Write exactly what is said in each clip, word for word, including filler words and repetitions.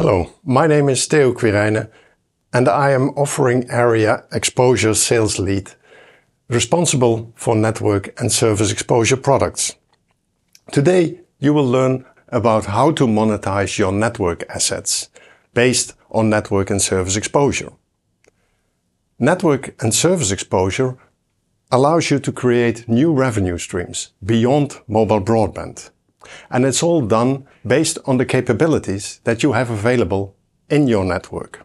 Hello, my name is Theo Quirijnen and I am offering area exposure sales lead, responsible for network and service exposure products. Today you will learn about how to monetize your network assets based on network and service exposure. Network and service exposure allows you to create new revenue streams beyond mobile broadband. And it's all done based on the capabilities that you have available in your network.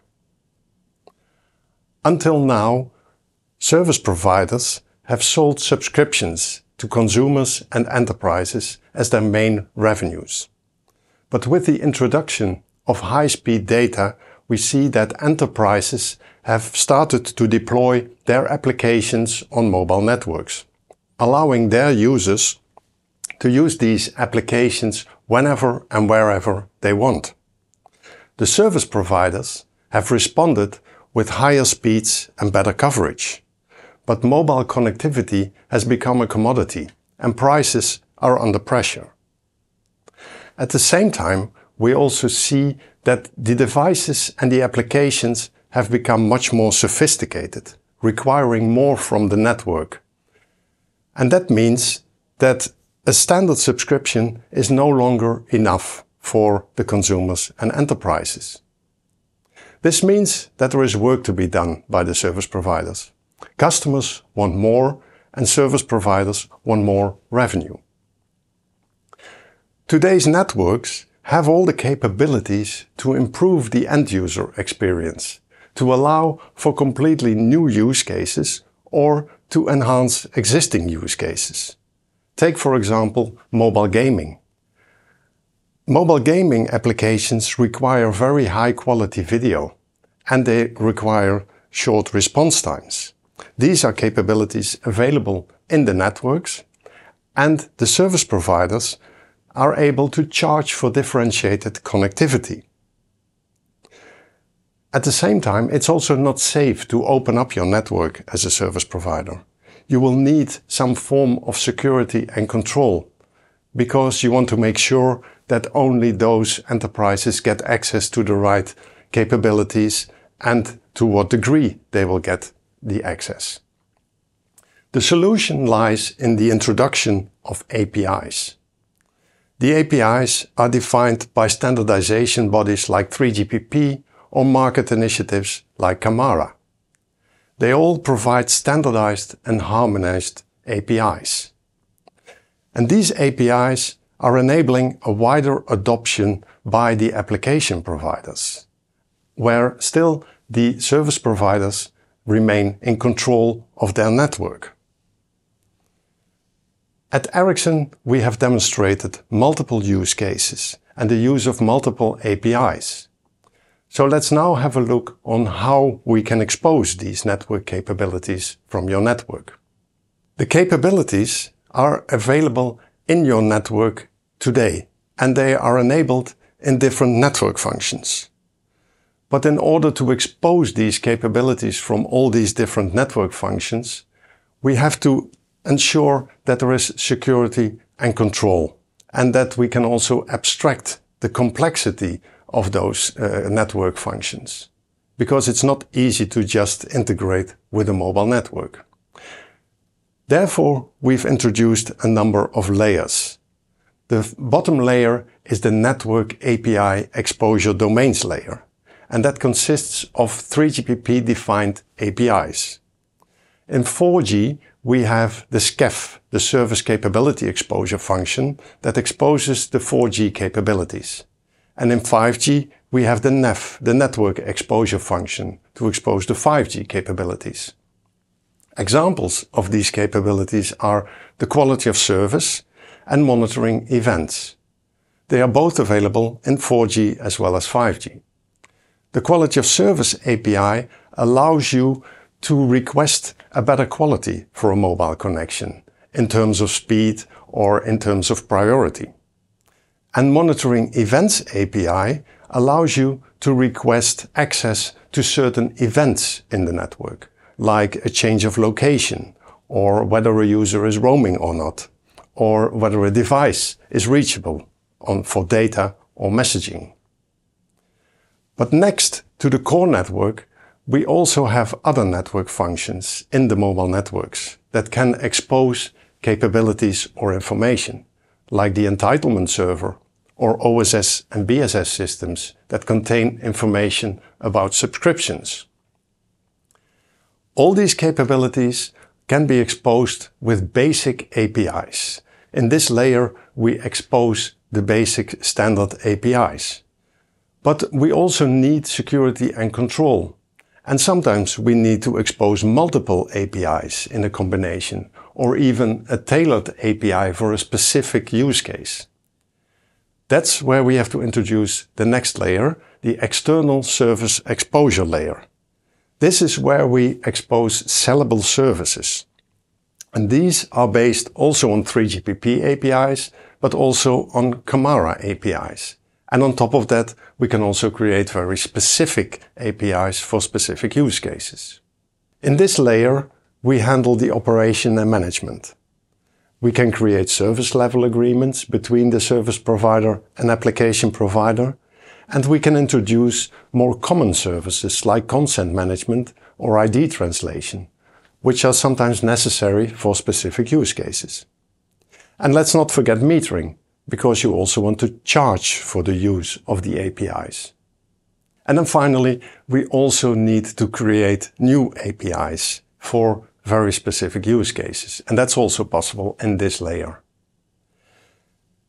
Until now, service providers have sold subscriptions to consumers and enterprises as their main revenues. But with the introduction of high-speed data, we see that enterprises have started to deploy their applications on mobile networks, allowing their users to use these applications whenever and wherever they want. The service providers have responded with higher speeds and better coverage. But mobile connectivity has become a commodity and prices are under pressure. At the same time, we also see that the devices and the applications have become much more sophisticated, requiring more from the network. And that means that a standard subscription is no longer enough for the consumers and enterprises. This means that there is work to be done by the service providers. Customers want more and service providers want more revenue. Today's networks have all the capabilities to improve the end-user experience, to allow for completely new use cases or to enhance existing use cases. Take, for example, mobile gaming. Mobile gaming applications require very high-quality video and they require short response times. These are capabilities available in the networks, and the service providers are able to charge for differentiated connectivity. At the same time, it's also not safe to open up your network as a service provider. You will need some form of security and control, because you want to make sure that only those enterprises get access to the right capabilities and to what degree they will get the access. The solution lies in the introduction of A P Is. The A P Is are defined by standardization bodies like three G P P or market initiatives like Camara. They all provide standardized and harmonized A P Is. And these A P Is are enabling a wider adoption by the application providers, where still the service providers remain in control of their network. At Ericsson, we have demonstrated multiple use cases and the use of multiple A P Is. So let's now have a look on how we can expose these network capabilities from your network. The capabilities are available in your network today, and they are enabled in different network functions. But in order to expose these capabilities from all these different network functions, we have to ensure that there is security and control, and that we can also abstract the complexity of those uh, network functions, because it's not easy to just integrate with a mobile network. Therefore, we've introduced a number of layers. The bottom layer is the network A P I exposure domains layer, and that consists of three G P P defined A P Is. In four G, we have the S C E F, the service capability exposure function, that exposes the four G capabilities. And in five G, we have the N E F, the network exposure function, to expose the five G capabilities. Examples of these capabilities are the quality of service and monitoring events. They are both available in four G as well as five G. The quality of service A P I allows you to request a better quality for a mobile connection in terms of speed or in terms of priority. And monitoring events A P I allows you to request access to certain events in the network, like a change of location, or whether a user is roaming or not, or whether a device is reachable on, for data or messaging. But next to the core network, we also have other network functions in the mobile networks that can expose capabilities or information, like the entitlement server or O S S and B S S systems that contain information about subscriptions. All these capabilities can be exposed with basic A P Is. In this layer, we expose the basic standard A P Is. But we also need security and control. And sometimes we need to expose multiple A P Is in a combination, or even a tailored A P I for a specific use case. That's where we have to introduce the next layer, the external service exposure layer. This is where we expose sellable services. And these are based also on three G P P A P Is, but also on Camara A P Is. And on top of that, we can also create very specific A P Is for specific use cases. In this layer, we handle the operation and management. We can create service level agreements between the service provider and application provider, and we can introduce more common services like consent management or I D translation, which are sometimes necessary for specific use cases. And let's not forget metering, because you also want to charge for the use of the A P Is. And then finally, we also need to create new A P Is for very specific use cases, and that's also possible in this layer.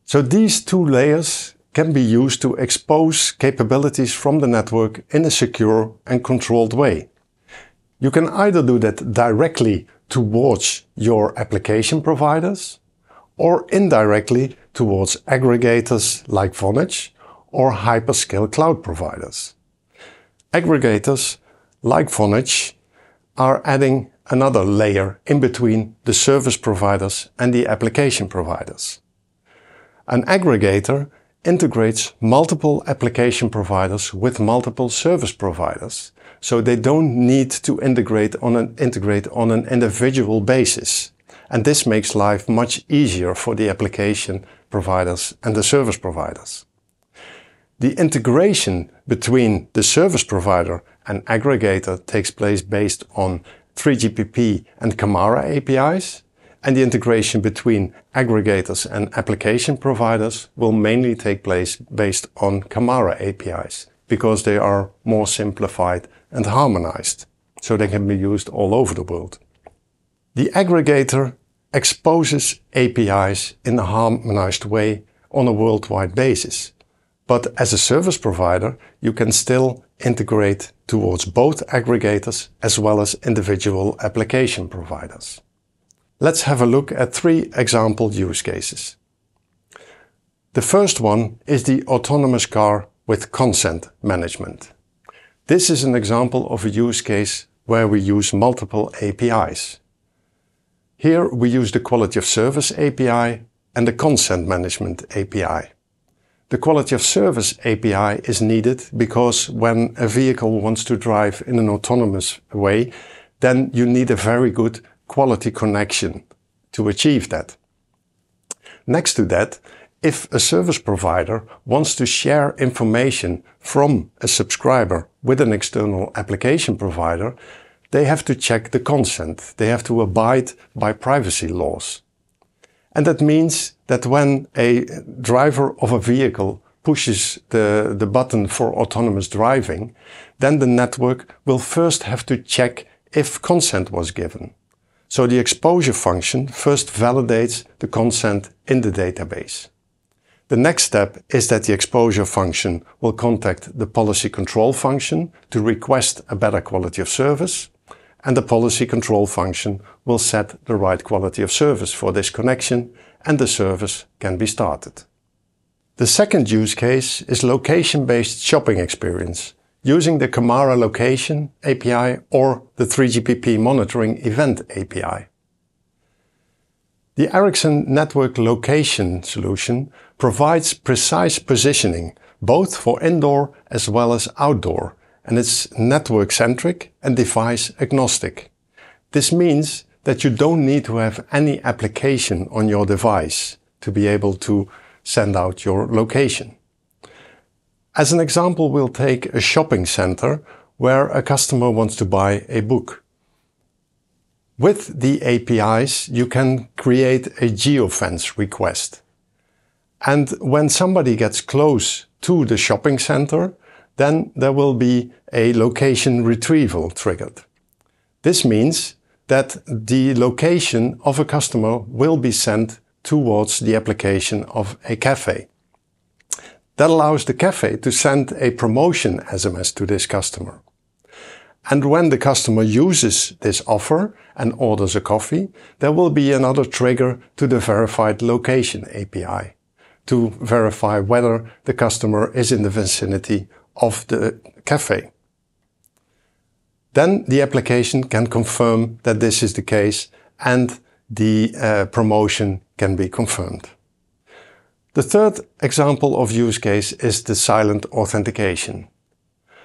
So these two layers can be used to expose capabilities from the network in a secure and controlled way. You can either do that directly towards your application providers, or indirectly towards aggregators like Vonage or hyperscale cloud providers. Aggregators like Vonage are adding another layer in between the service providers and the application providers. An aggregator integrates multiple application providers with multiple service providers, so they don't need to integrate on an, integrate on an individual basis. And this makes life much easier for the application providers and the service providers. The integration between the service provider and aggregator takes place based on three G P P and Camara A P Is, and the integration between aggregators and application providers will mainly take place based on Camara A P Is, because they are more simplified and harmonized, so they can be used all over the world. The aggregator exposes A P Is in a harmonized way on a worldwide basis, but as a service provider, you can still integrate towards both aggregators as well as individual application providers. Let's have a look at three example use cases. The first one is the autonomous car with consent management. This is an example of a use case where we use multiple A P Is. Here we use the quality of service A P I and the consent management A P I. The quality of service A P I is needed because when a vehicle wants to drive in an autonomous way, then you need a very good quality connection to achieve that. Next to that, if a service provider wants to share information from a subscriber with an external application provider, they have to check the consent. They have to abide by privacy laws. And that means that when a driver of a vehicle pushes the, the button for autonomous driving, then the network will first have to check if consent was given. So the exposure function first validates the consent in the database. The next step is that the exposure function will contact the policy control function to request a better quality of service, and the policy control function will set the right quality of service for this connection, and the service can be started. The second use case is location-based shopping experience, using the Camara Location A P I or the three G P P Monitoring Event A P I. The Ericsson Network Location solution provides precise positioning, both for indoor as well as outdoor, and it's network-centric and device-agnostic. This means that you don't need to have any application on your device to be able to send out your location. As an example, we'll take a shopping center where a customer wants to buy a book. With the A P Is, you can create a geofence request. And when somebody gets close to the shopping center, then there will be a location retrieval triggered. This means that the location of a customer will be sent towards the application of a cafe. That allows the cafe to send a promotion S M S to this customer. And when the customer uses this offer and orders a coffee, there will be another trigger to the verified location A P I to verify whether the customer is in the vicinity of the cafe. Then the application can confirm that this is the case and the uh, promotion can be confirmed. The third example of use case is the silent authentication.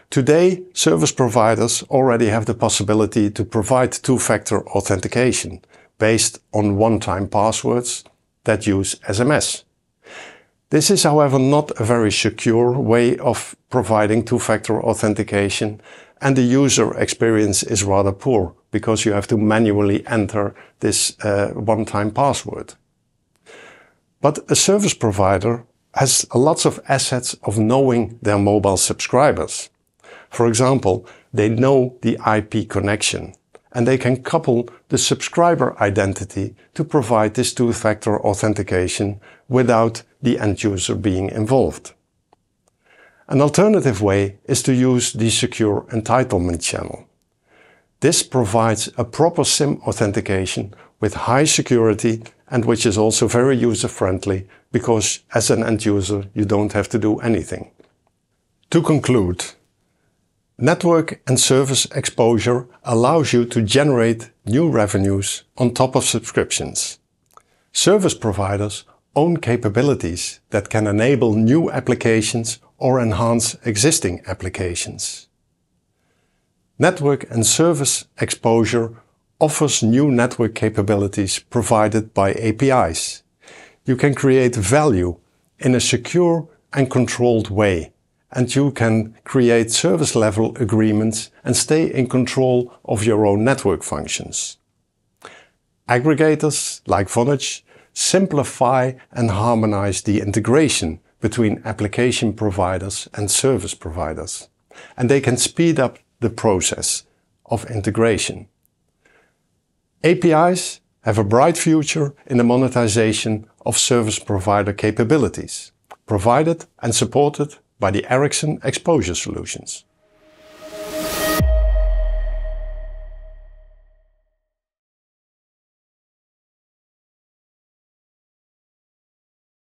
Today, service providers already have the possibility to provide two-factor authentication based on one-time passwords that use S M S. This is, however, not a very secure way of providing two-factor authentication, and the user experience is rather poor because you have to manually enter this uh, one-time password. But a service provider has lots of assets of knowing their mobile subscribers. For example, they know the I P connection, and they can couple the subscriber identity to provide this two-factor authentication without the end user being involved. An alternative way is to use the secure entitlement channel. This provides a proper SIM authentication with high security and which is also very user-friendly because as an end user you don't have to do anything. To conclude, network and service exposure allows you to generate new revenues on top of subscriptions. Service providers own capabilities that can enable new applications or enhance existing applications. Network and service exposure offers new network capabilities provided by A P Is. You can create value in a secure and controlled way. And you can create service-level agreements and stay in control of your own network functions. Aggregators, like Vonage, simplify and harmonize the integration between application providers and service providers. And they can speed up the process of integration. A P Is have a bright future in the monetization of service provider capabilities, provided and supported by the Ericsson exposure solutions.